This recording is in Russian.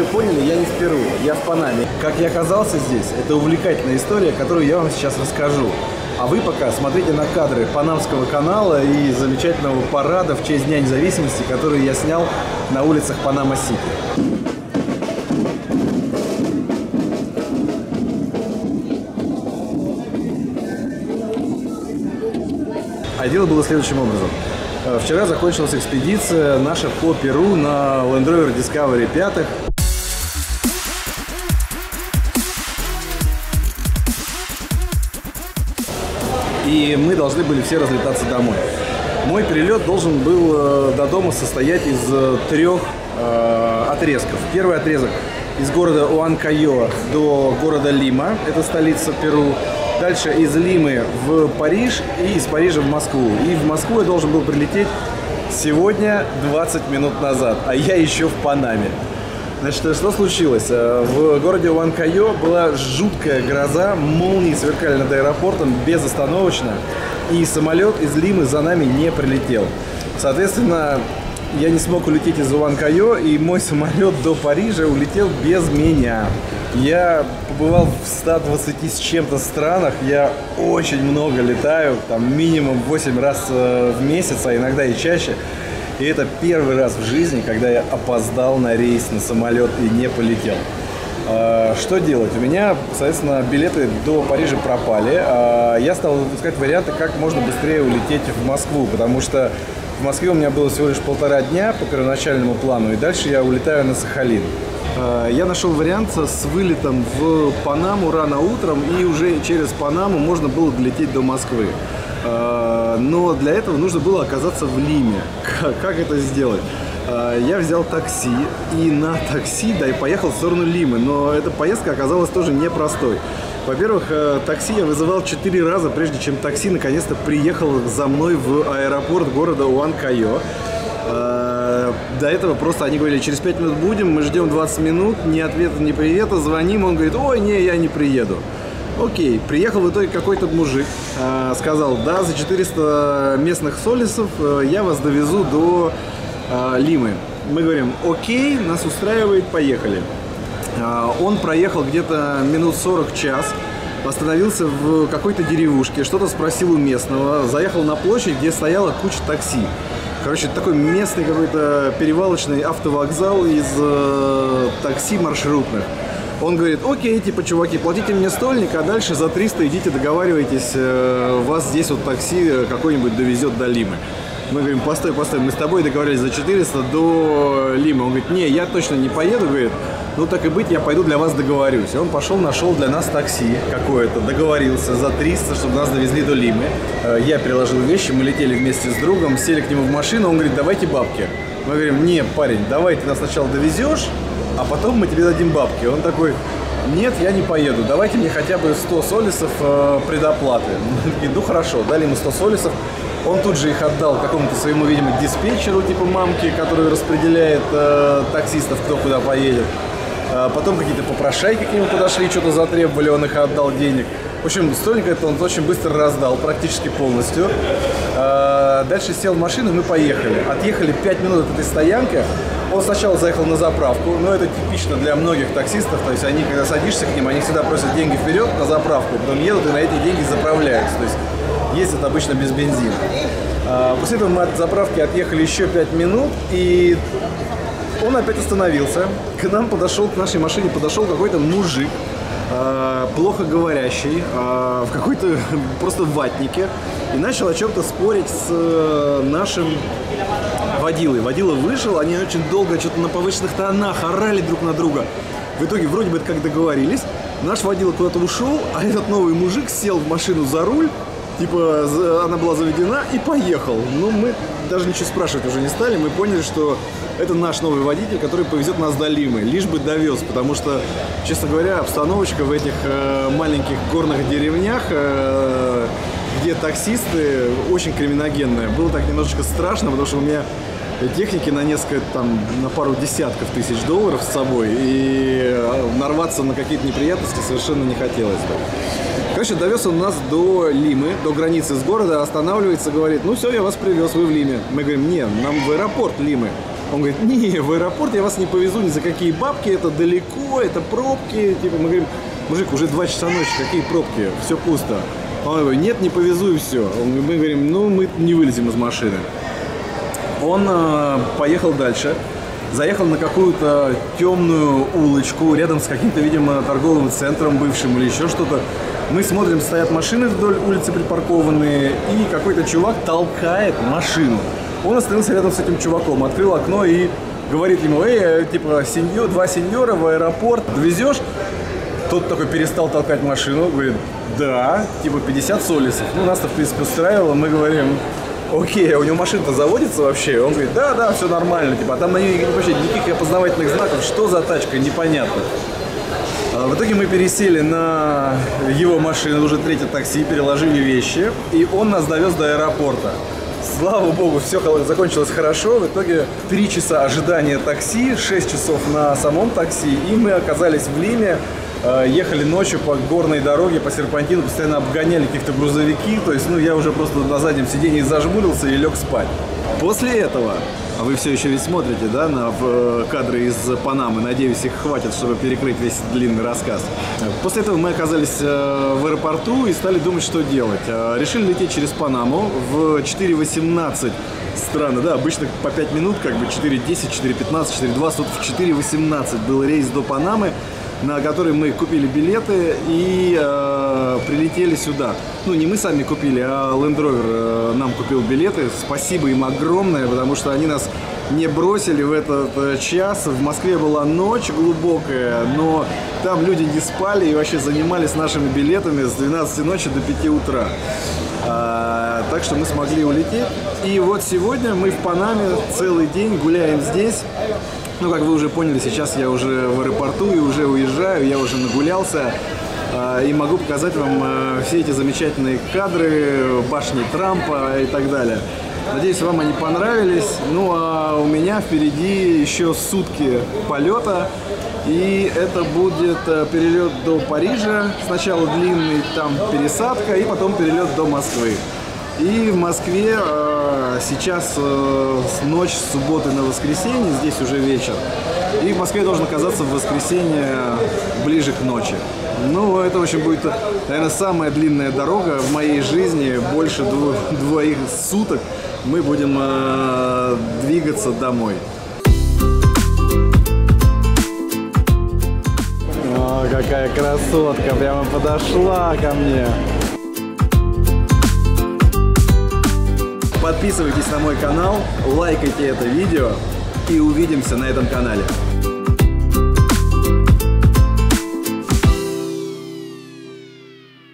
уже поняли, я не в Перу, я в Панаме. Как я оказался здесь, это увлекательная история, которую я вам сейчас расскажу. А вы пока смотрите на кадры Панамского канала и замечательного парада в честь Дня независимости, который я снял на улицах Панама-Сити. А дело было следующим образом. Вчера закончилась экспедиция наша по Перу на Land Rover Discovery 5. И мы должны были все разлетаться домой. Мой перелет должен был до дома состоять из трех отрезков. Первый отрезок из города Уанкайо до города Лима, это столица Перу. Дальше из Лимы в Париж и из Парижа в Москву. И в Москву я должен был прилететь сегодня 20 минут назад, а я еще в Панаме. Значит, что случилось? В городе Уанкайо была жуткая гроза, молнии сверкали над аэропортом безостановочно, и самолет из Лимы за нами не прилетел. Соответственно, я не смог улететь из Уанкайо, и мой самолет до Парижа улетел без меня. Я побывал в 120 с чем-то странах, я очень много летаю, там минимум 8 раз в месяц, а иногда и чаще. И это первый раз в жизни, когда я опоздал на рейс, на самолет и не полетел. Что делать? У меня, соответственно, билеты до Парижа пропали. Я стал выпускать варианты, как можно быстрее улететь в Москву, потому что в Москве у меня было всего лишь 1,5 дня по первоначальному плану, и дальше я улетаю на Сахалин. Я нашел вариант с вылетом в Панаму рано утром, и уже через Панаму можно было долететь до Москвы. Но для этого нужно было оказаться в Лиме. Как это сделать? Я взял такси, и на такси, да, и поехал в сторону Лимы. Но эта поездка оказалась тоже непростой. Во-первых, такси я вызывал 4 раза, прежде чем такси наконец-то приехало за мной в аэропорт города Уанкайо. До этого просто они говорили: через 5 минут будем, мы ждем 20 минут, ни ответа, ни привета, звоним, он говорит: ой, не, я не приеду. Окей, приехал в итоге какой-то мужик, сказал: да, за 400 местных солисов я вас довезу до Лимы. Мы говорим: окей, нас устраивает, поехали. Он проехал где-то минут 40, час, остановился в какой-то деревушке, что-то спросил у местного, заехал на площадь, где стояла куча такси. Короче, такой местный какой-то перевалочный автовокзал из такси маршрутных. Он говорит: окей, типа, чуваки, платите мне стольник, а дальше за 300 идите договаривайтесь, вас здесь вот такси какой-нибудь довезет до Лимы. Мы говорим: постой, постой, мы с тобой договорились за 400 до Лимы. Он говорит: не, я точно не поеду, говорит, ну так и быть, я пойду для вас договорюсь. И он пошел, нашел для нас такси какое-то, договорился за 300, чтобы нас довезли до Лимы. Я приложил вещи, мы летели вместе с другом, сели к нему в машину, он говорит: давайте бабки. Мы говорим: не, парень, давай ты нас сначала довезешь, а потом мы тебе дадим бабки. Он такой: нет, я не поеду, давайте мне хотя бы 100 солисов предоплаты. Мы такие: ну хорошо, дали ему 100 солисов. Он тут же их отдал какому-то своему, видимо, диспетчеру, типа мамки, который распределяет таксистов, кто куда поедет. Потом какие-то попрошайки к нему подошли, что-то затребовали, он их отдал денег. В общем, стольник это он очень быстро раздал, практически полностью. Дальше сел в машину, мы поехали. Отъехали 5 минут от этой стоянки. Он сначала заехал на заправку, но это типично для многих таксистов. То есть они, когда садишься к ним, они всегда просят деньги вперед на заправку, потом едут и на эти деньги заправляются. То есть ездят обычно без бензина. После этого мы от заправки отъехали еще 5 минут, и он опять остановился. К нам подошел, к нашей машине подошел какой-то мужик, плохо говорящий, в какой-то просто ватнике, и начал о чем-то спорить с нашим водилой. Водила вышел, они очень долго что-то на повышенных тонах орали друг на друга. В итоге вроде бы как договорились, наш водила куда-то ушел, а этот новый мужик сел в машину за руль, типа она была заведена, и поехал. Но мы даже ничего спрашивать уже не стали, мы поняли, что это наш новый водитель, который повезет нас до Лимы, лишь бы довез, потому что, честно говоря, обстановочка в этих маленьких горных деревнях, где таксисты, очень криминогенная. Было так немножечко страшно, потому что у меня техники на несколько, там, на пару десятков тысяч долларов с собой, и нарваться на какие-то неприятности совершенно не хотелось бы. Короче, довез он нас до Лимы, до границы с города, останавливается, говорит: ну все, я вас привез, вы в Лиме. Мы говорим: не, нам в аэропорт Лимы. Он говорит, не, в аэропорт я вас не повезу ни за какие бабки, это далеко, это пробки. Типа, мы говорим, мужик, уже 2 часа ночи, какие пробки, все пусто. Он говорит, нет, не повезу и все. Мы говорим, ну, мы не вылезем из машины. Он поехал дальше, заехал на какую-то темную улочку, рядом с каким-то, видимо, торговым центром бывшим или еще что-то. Мы смотрим, стоят машины вдоль улицы припаркованные, и какой-то чувак толкает машину. Он остановился рядом с этим чуваком, открыл окно и говорит ему, эй, типа, сеньор, 2 сеньора в аэропорт довезешь? Тот такой перестал толкать машину, говорит, да, типа 50 солисов. Ну, нас-то, в принципе, устраивало, мы говорим, окей, а у него машина-то заводится вообще? Он говорит, да, да, все нормально, типа, а там на ней вообще никаких опознавательных знаков, что за тачка, непонятно. В итоге мы пересели на его машину, уже 3-е такси, переложили вещи, и он нас довез до аэропорта. Слава богу, все закончилось хорошо. В итоге 3 часа ожидания такси, 6 часов на самом такси, и мы оказались в Лиме, ехали ночью по горной дороге, по серпантину, постоянно обгоняли каких-то грузовики, то есть, ну, я уже просто на заднем сидении зажмурился и лег спать. После этого, а вы все еще ведь смотрите, да, на кадры из Панамы, надеюсь, их хватит, чтобы перекрыть весь длинный рассказ. После этого мы оказались в аэропорту и стали думать, что делать. Решили лететь через Панаму в 4:18 страны, да, обычно по 5 минут, как бы 4:10, 4:15, 4:20, тут в 4:18 был рейс до Панамы, на который мы купили билеты и прилетели сюда. Ну, не мы сами купили, а Land Rover нам купил билеты. Спасибо им огромное, потому что они нас не бросили в этот час. В Москве была ночь глубокая, но там люди не спали и вообще занимались нашими билетами с 12 ночи до 5 утра. Так что мы смогли улететь. И вот сегодня мы в Панаме целый день гуляем здесь. Ну, как вы уже поняли, сейчас я уже в аэропорту и уже уезжаю, я уже нагулялся. И могу показать вам все эти замечательные кадры, башни Трампа и так далее. Надеюсь, вам они понравились. Ну, а у меня впереди еще сутки полета. И это будет перелет до Парижа. Сначала длинный, там пересадка, и потом перелет до Москвы. И в Москве сейчас ночь с субботы на воскресенье, здесь уже вечер. И в Москве должен оказаться в воскресенье ближе к ночи. Ну, это, в общем, будет, наверное, самая длинная дорога в моей жизни. Больше 2 суток мы будем двигаться домой. О, какая красотка, прямо подошла ко мне. Подписывайтесь на мой канал, лайкайте это видео и увидимся на этом канале.